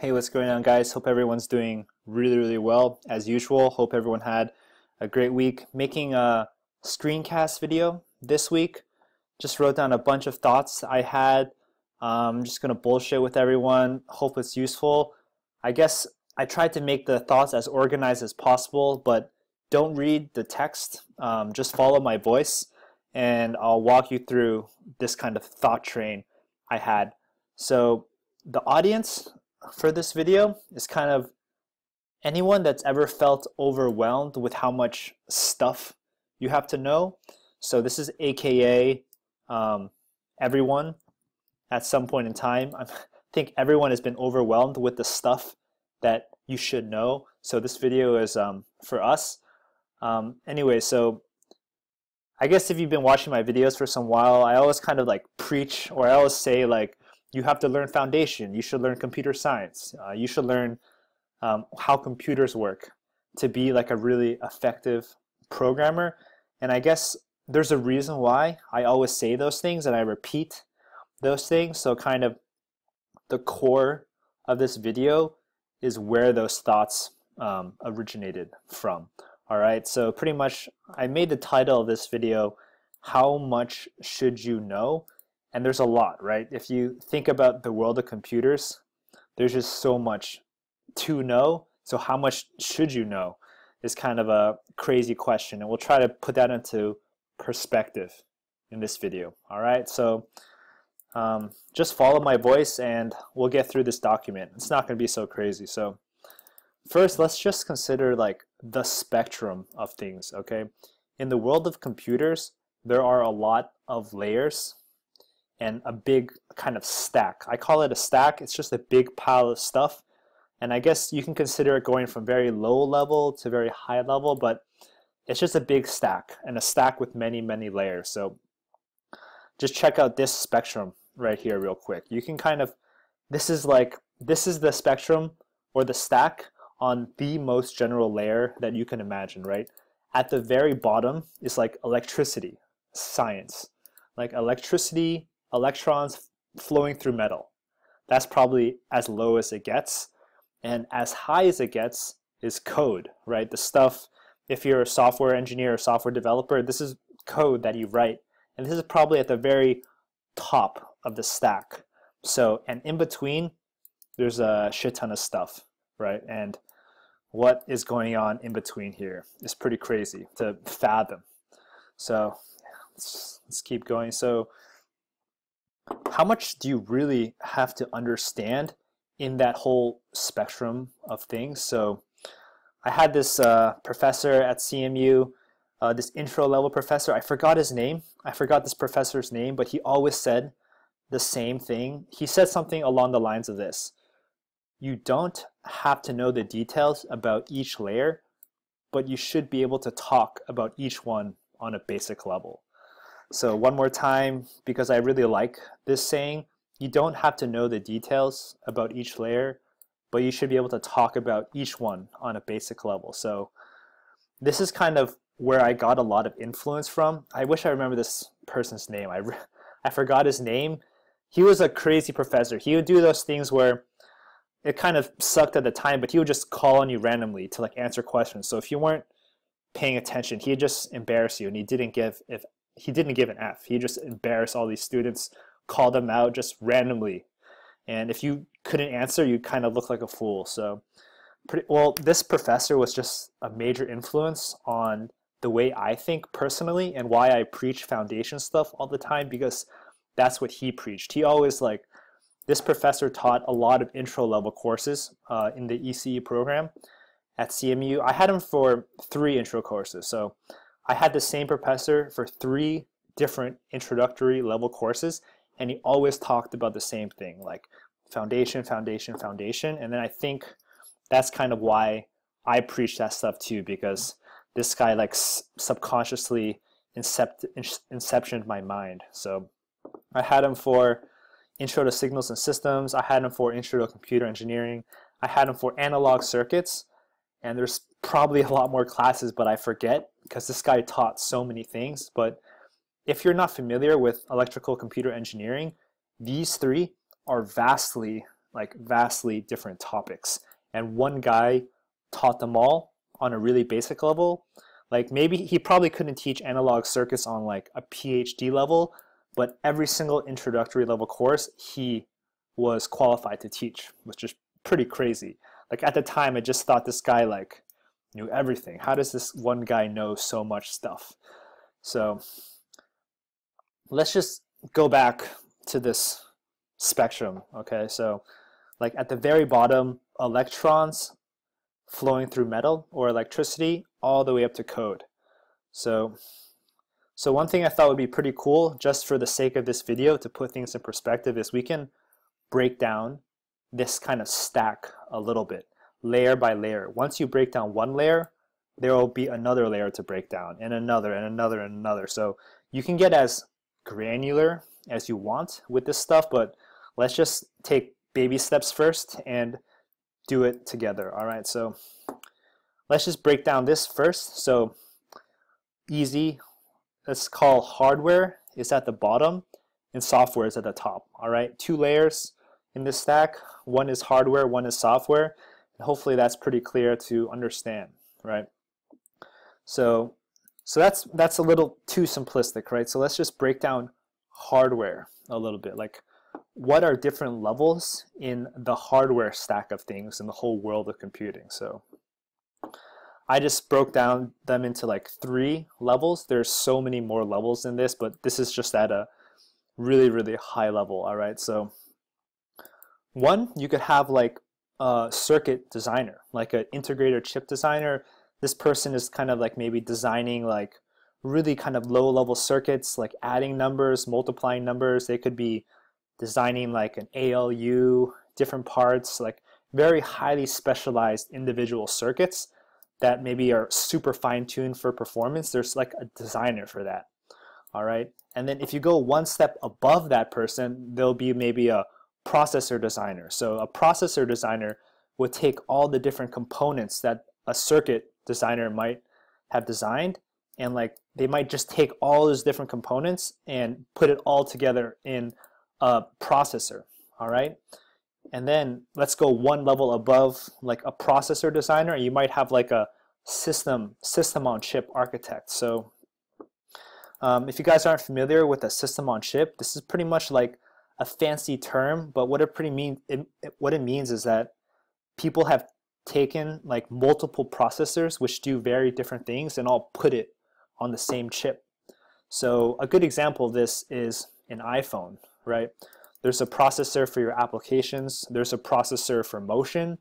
Hey, what's going on, guys? Hope everyone's doing really well as usual. Hope everyone had a great week. Making a screencast video this week. Just wrote down a bunch of thoughts I had. I'm just gonna bullshit with everyone. Hope it's useful. I guess I tried to make the thoughts as organized as possible, but don't read the text. Just follow my voice, and I'll walk you through this kind of thought train I had. So the audience for this video is kind of anyone that's ever felt overwhelmed with how much stuff you have to know. So this is AKA everyone at some point in time. I think everyone has been overwhelmed with the stuff that you should know. So this video is for us. Anyway, so I guess if you've been watching my videos for some while, I always kind of like preach, or I always say like, you have to learn foundation, you should learn computer science, you should learn how computers work to be like a really effective programmer. And I guess there's a reason why I always say those things and I repeat those things. So kind of the core of this video is where those thoughts originated from. All right, so pretty much I made the title of this video, How Much Should You Know? And there's a lot, right? If you think about the world of computers, there's just so much to know. So how much should you know is kind of a crazy question. And we'll try to put that into perspective in this video. All right, so just follow my voice and we'll get through this document. It's not going to be so crazy. So first, let's just consider like the spectrum of things, okay? In the world of computers, there are a lot of layers and a big kind of stack. I call it a stack. It's just a big pile of stuff. And I guess you can consider it going from very low level to very high level, but it's just a big stack, and a stack with many layers. So just check out this spectrum right here real quick. You can kind of, this is the spectrum or the stack on the most general layer that you can imagine, right? At the very bottom is like electricity, science, like electricity, electrons flowing through metal. That's probably as low as it gets. And as high as it gets is code, right? The stuff, if you're a software engineer or software developer, this is code that you write. And this is probably at the very top of the stack. So, and in between, there's a shit ton of stuff, right? And what is going on in between here is pretty crazy to fathom. So let's keep going. So how much do you really have to understand in that whole spectrum of things? So I had this professor at CMU, this intro level professor. I forgot his name. I forgot this professor's name, but he always said the same thing. He said something along the lines of this. You don't have to know the details about each layer, but you should be able to talk about each one on a basic level. So one more time, because I really like this saying, you don't have to know the details about each layer, but you should be able to talk about each one on a basic level. So this is kind of where I got a lot of influence from. I wish I remember this person's name. I forgot his name. He was a crazy professor. He would do those things where it kind of sucked at the time, but he would just call on you randomly to like answer questions. So if you weren't paying attention, he'd just embarrass you, and he didn't give an F. He just embarrassed all these students, called them out just randomly. And if you couldn't answer, you kind of looked like a fool. So, well, this professor was just a major influence on the way I think personally and why I preach foundation stuff all the time, because that's what he preached. He always like, this professor taught a lot of intro level courses in the ECE program at CMU. I had him for 3 intro courses. So I had the same professor for 3 different introductory level courses, and he always talked about the same thing, like foundation, foundation, foundation. And then I think that's kind of why I preach that stuff too, because this guy like subconsciously inceptioned my mind. So I had him for intro to signals and systems. I had him for intro to computer engineering. I had him for analog circuits. And there's probably a lot more classes, but I forget because this guy taught so many things. But if you're not familiar with electrical computer engineering, these 3 are vastly like vastly different topics, and one guy taught them all on a really basic level. Like maybe he probably couldn't teach analog circuits on like a PhD level, but every single introductory level course he was qualified to teach, which is pretty crazy. Like at the time I just thought this guy like knew everything. How does this one guy know so much stuff? So let's just go back to this spectrum, okay? So like at the very bottom, electrons flowing through metal or electricity, all the way up to code. So one thing I thought would be pretty cool, just for the sake of this video, to put things in perspective, is we can break down this kind of stack a little bit, layer by layer. Once you break down one layer, there will be another layer to break down, and another, and another, and another. So you can get as granular as you want with this stuff, but let's just take baby steps first and do it together. All right, so let's just break down this first. So easy, let's call hardware is at the bottom and software is at the top. All right, two layers in this stack. One is hardware, one is software. And hopefully that's pretty clear to understand, right? So that's a little too simplistic, right? So let's just break down hardware a little bit. Like what are different levels in the hardware stack of things in the whole world of computing? So I just broke down them into like 3 levels. There's so many more levels in this, but this is just at a really, really high level. All right, so one, you could have like a circuit designer, like an integrator chip designer. This person is kind of like maybe designing like really kind of low level circuits, like adding numbers, multiplying numbers. They could be designing like an ALU, different parts, like very highly specialized individual circuits that maybe are super fine-tuned for performance. There's like a designer for that, all right? And then if you go one step above that person, there'll be maybe a processor designer. So a processor designer would take all the different components that a circuit designer might have designed, and like they might just take all those different components and put it all together in a processor, all right? And then let's go one level above like a processor designer, and you might have like a system on chip architect. So if you guys aren't familiar with a system on chip, this is pretty much like a fancy term, but what it means is that people have taken like multiple processors which do very different things and all put it on the same chip. So a good example of this is an iPhone, right? There's a processor for your applications. There's a processor for motion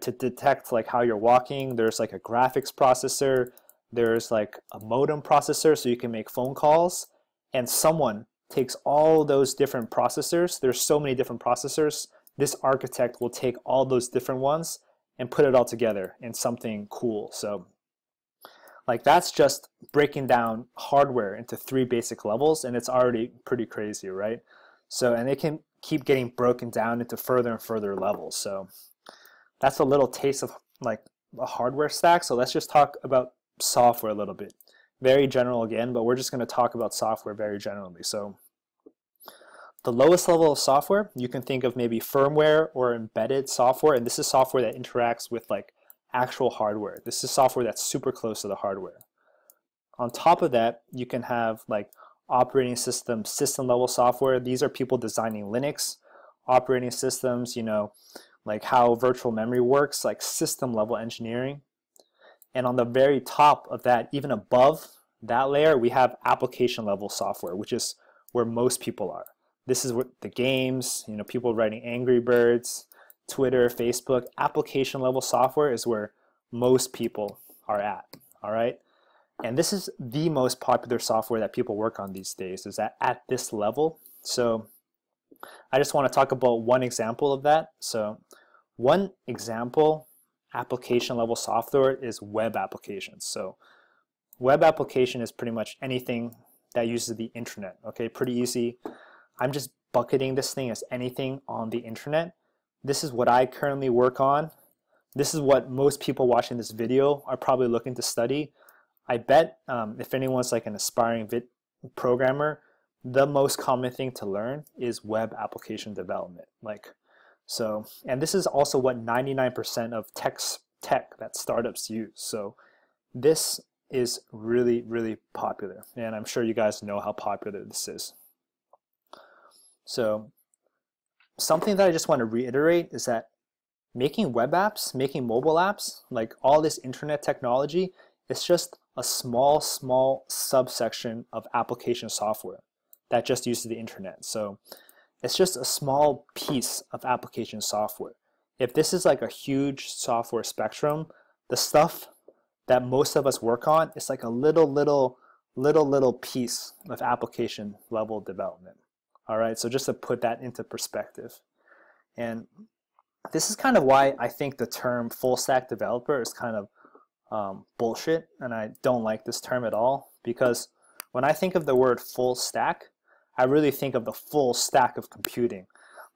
to detect like how you're walking. There's like a graphics processor. There's like a modem processor so you can make phone calls. And someone takes all those different processors. There's so many different processors. This architect will take all those different ones and put it all together in something cool. So like that's just breaking down hardware into 3 basic levels, and it's already pretty crazy, right? So, and it can keep getting broken down into further and further levels. So that's a little taste of like a hardware stack. So let's just talk about software a little bit. Very general again, but we're just going to talk about software very generally. So the lowest level of software, you can think of maybe firmware or embedded software. And this is software that interacts with like actual hardware. This is software that's super close to the hardware. On top of that, you can have like operating system, system level software. These are people designing Linux operating systems, you know, like how virtual memory works, like system level engineering. And on the very top of that, even above that layer, we have application level software, which is where most people are. This is where the games, you know, people writing Angry Birds, Twitter, Facebook. Application level software is where most people are at, all right? And this is the most popular software that people work on these days, is that at this level. So I just want to talk about one example of that. So one example application level software is web applications. So web application is pretty much anything that uses the internet, okay? Pretty easy. I'm just bucketing this thing as anything on the internet. This is what I currently work on. This is what most people watching this video are probably looking to study. I bet if anyone's like an aspiring programmer, the most common thing to learn is web application development. Like, So, and this is also what 99% of tech that startups use. So this is really, really popular. And I'm sure you guys know how popular this is. So something that I just want to reiterate is that making web apps, making mobile apps, like all this internet technology, it's just a small, small subsection of application software that just uses the internet. So it's just a small piece of application software. If this is like a huge software spectrum, the stuff that most of us work on is like a little piece of application level development. All right, so just to put that into perspective. And this is kind of why I think the term full stack developer is kind of bullshit, and I don't like this term at all, because when I think of the word full stack, I really think of the full stack of computing,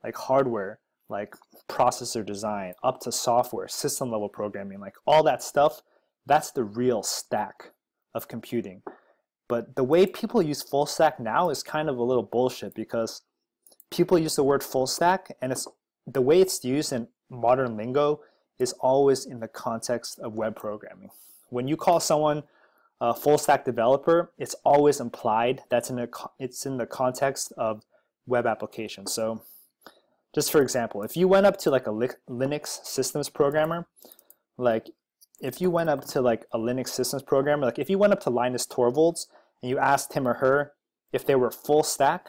like hardware, like processor design, up to software, system level programming, like all that stuff. That's the real stack of computing. But the way people use full stack now is kind of a little bullshit, because people use the word full stack, and it's the way it's used in modern lingo is always in the context of web programming. When you call someone a full stack developer, it's always implied that's it's in the context of web applications. So just for example, if you went up to like a Linux systems programmer, like if you went up to Linus Torvalds and you asked him or her if they were full stack,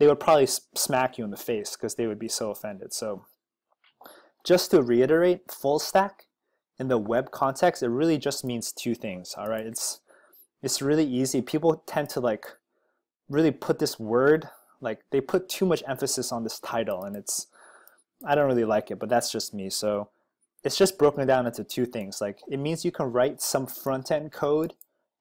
they would probably smack you in the face because they would be so offended. So just to reiterate, full stack in the web context, it really just means two things. All right, it's really easy. People tend to like really put this word, like they put too much emphasis on this title, and I don't really like it, but that's just me. So it's just broken down into two things. Like it means you can write some front-end code,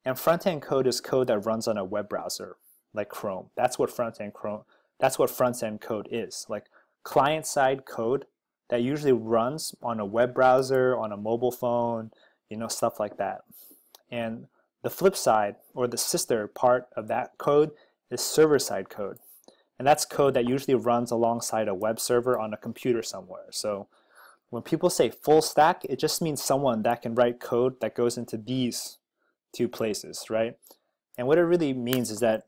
and front-end code is code that runs on a web browser like Chrome. That's what front-end code is. Like client-side code that usually runs on a web browser, on a mobile phone, you know, stuff like that. And the flip side, or the sister part of that code, is server-side code. And that's code that usually runs alongside a web server on a computer somewhere. So when people say full stack, it just means someone that can write code that goes into these two places, right? And what it really means is that,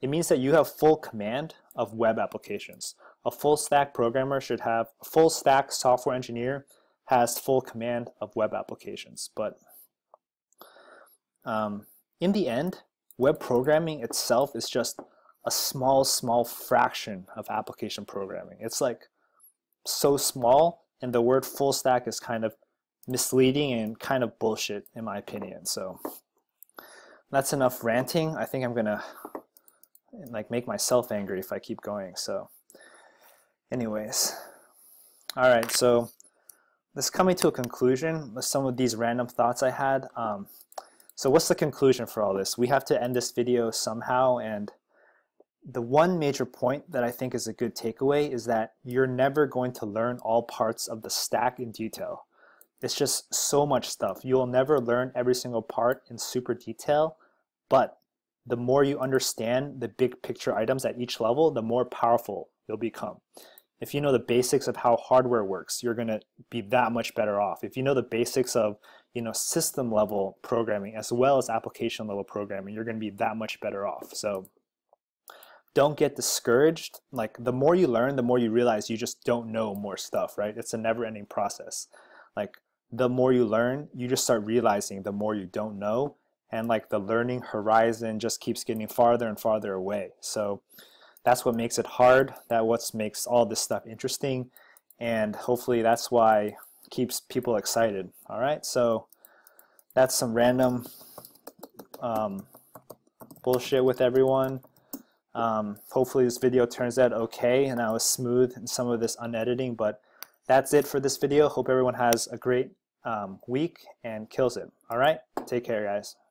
it means that you have full command of web applications. A full stack programmer should have, a full stack software engineer has full command of web applications. But in the end, web programming itself is just a small, small fraction of application programming. It's like so small, and the word full stack is kind of misleading and kind of bullshit in my opinion. So that's enough ranting. I think I'm gonna like make myself angry if I keep going. So anyways, all right, so this is coming to a conclusion with some of these random thoughts I had. So what's the conclusion for all this? We have to end this video somehow, and the one major point that I think is a good takeaway is that you're never going to learn all parts of the stack in detail. It's just so much stuff. You'll never learn every single part in super detail, but the more you understand the big picture items at each level, the more powerful you'll become. If you know the basics of how hardware works, you're going to be that much better off. If you know the basics of, you know, system level programming as well as application level programming, you're going to be that much better off. So don't get discouraged. Like the more you learn, the more you realize you just don't know more stuff, right? It's a never-ending process. Like the more you learn, you just start realizing the more you don't know, and like the learning horizon just keeps getting farther and farther away. So that's what makes it hard. That's what makes all this stuff interesting, and hopefully that's why keeps people excited. All right, so that's some random bullshit with everyone. Hopefully this video turns out okay, and I was smooth in some of this unediting, but that's it for this video. Hope everyone has a great week and kills it. All right, take care, guys.